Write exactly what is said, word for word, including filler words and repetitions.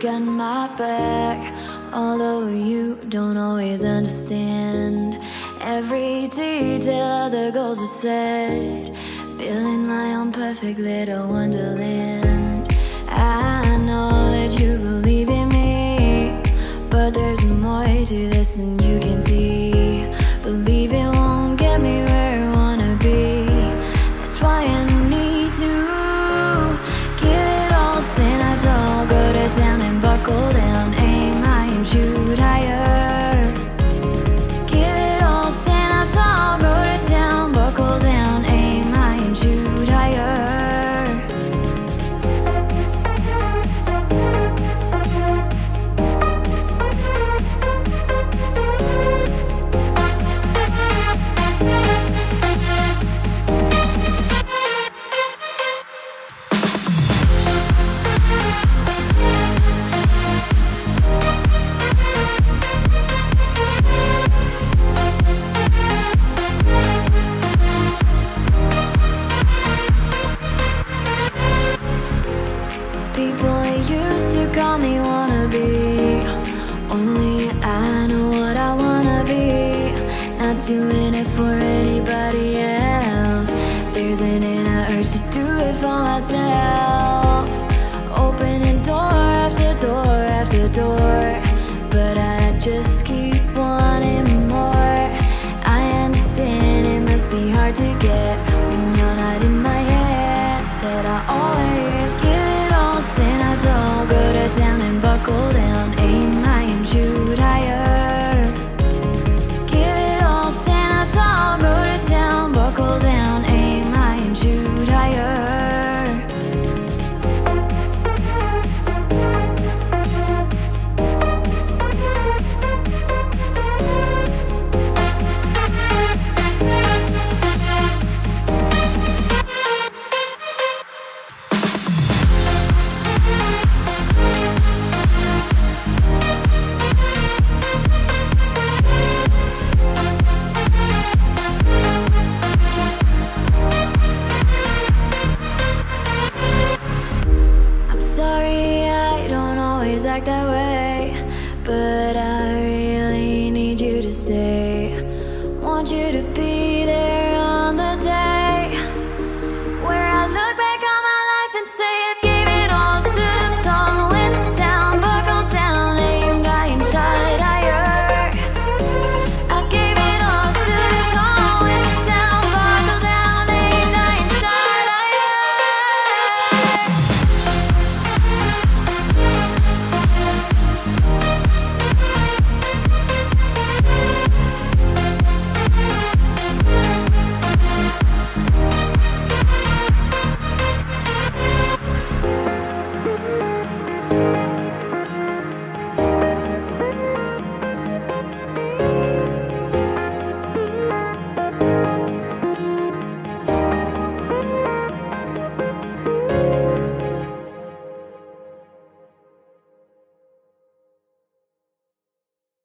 got my back, although you don't always understand every detail. The goals are set, building my own perfect little wonderland. I know that you believe in me, but there's more to this than you can see. Believe it won't get me where I wanna be. That's why I need to go to town and buckle down, aim high and shoot higher. Give it all, stand up tall, go to town, buckle down, aim high and shoot doing it for anybody else. There's an inner urge to do it for myself. Opening door after door after door, but I just keep wanting more. I understand it must be hard to get when you're not in my head. That I always give it all, stand out tall, go to town and buckle down, aim high and shoot higher. That way, but I